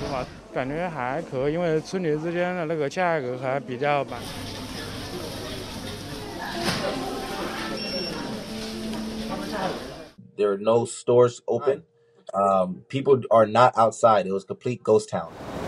我感觉还可以，因为春节之间的那个价格还比较满。There are no stores open. People are not outside. It was complete ghost town.